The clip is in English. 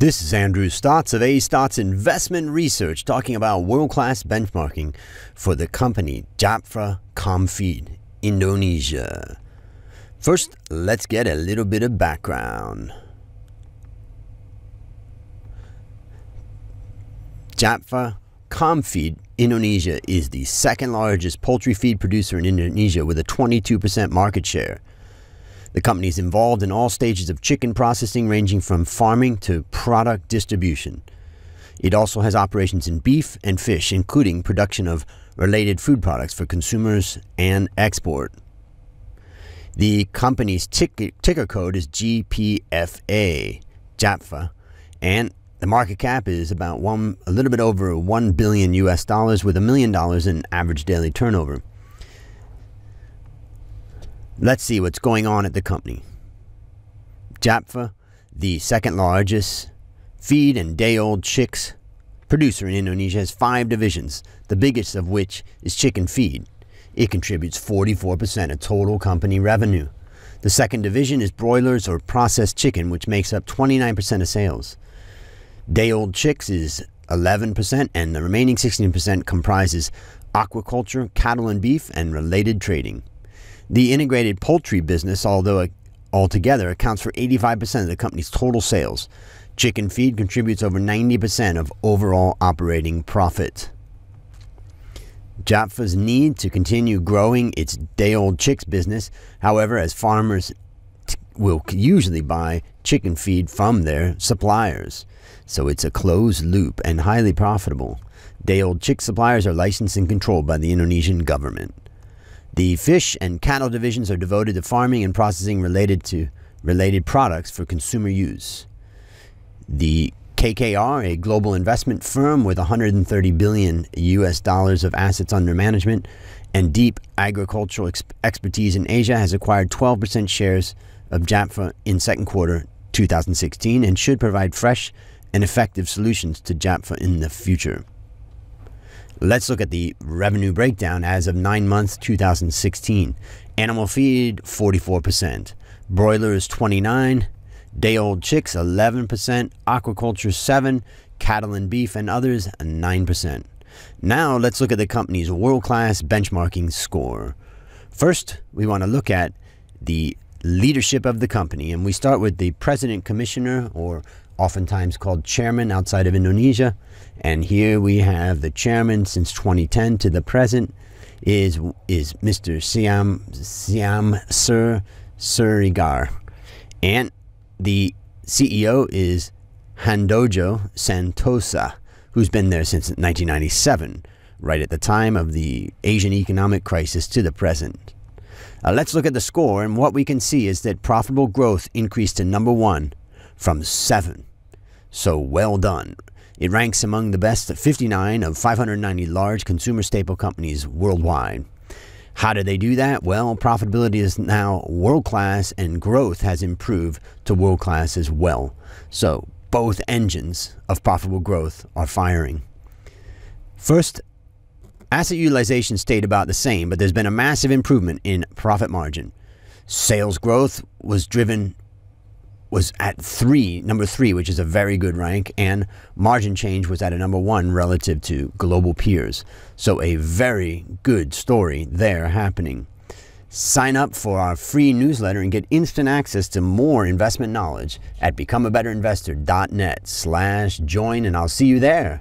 This is Andrew Stotz of A. Stotz Investment Research talking about world-class benchmarking for the company Japfa Comfeed Indonesia. First, let's get a little bit of background. Japfa Comfeed Indonesia is the second largest poultry feed producer in Indonesia with a 22% market share. The company is involved in all stages of chicken processing, ranging from farming to product distribution. It also has operations in beef and fish, including production of related food products for consumers and export. The company's ticker code is GPFA, Japfa, and the market cap is about a little bit over $1 billion with $1 million in average daily turnover. Let's see what's going on at the company. Japfa, the second largest feed and day-old chicks producer in Indonesia, has 5 divisions, the biggest of which is chicken feed. It contributes 44% of total company revenue. The second division is broilers or processed chicken, which makes up 29% of sales. Day-old chicks is 11%, and the remaining 16% comprises aquaculture, cattle and beef, and related trading. The integrated poultry business, although altogether, accounts for 85% of the company's total sales. Chicken feed contributes over 90% of overall operating profit. Japfa's need to continue growing its day-old chicks business, however, as farmers will usually buy chicken feed from their suppliers. So it's a closed loop and highly profitable. Day-old chick suppliers are licensed and controlled by the Indonesian government. The fish and cattle divisions are devoted to farming and processing related products for consumer use. The KKR, a global investment firm with $130 billion of assets under management and deep agricultural expertise in Asia, has acquired 12% shares of Japfa in second quarter 2016 and should provide fresh and effective solutions to Japfa in the future. Let's look at the revenue breakdown as of 9 months 2016. Animal feed, 44%. Broilers, 29%. Day-old chicks, 11%. Aquaculture, 7%. Cattle and beef and others, 9%. Now let's look at the company's world-class benchmarking score. First, we want to look at the leadership of the company, and we start with the president commissioner, or oftentimes called chairman outside of Indonesia. And here we have the chairman since 2010 to the present is Mr. Siam Surigar. And the CEO is Handojo Santosa, who's been there since 1997, right at the time of the Asian economic crisis to the present. Let's look at the score, and what we can see is that profitable growth increased to number 1 from 7. So well done. It ranks among the best 59 of 590 large consumer staple companies worldwide. How do they do that? Well, profitability is now world-class and growth has improved to world-class as well. So both engines of profitable growth are firing. First, asset utilization stayed about the same, but there's been a massive improvement in profit margin. Sales growth was at number 3, which is a very good rank, and margin change was at a number 1 relative to global peers. So a very good story there happening. Sign up for our free newsletter and get instant access to more investment knowledge at becomeabetterinvestor.net/join, and I'll see you there.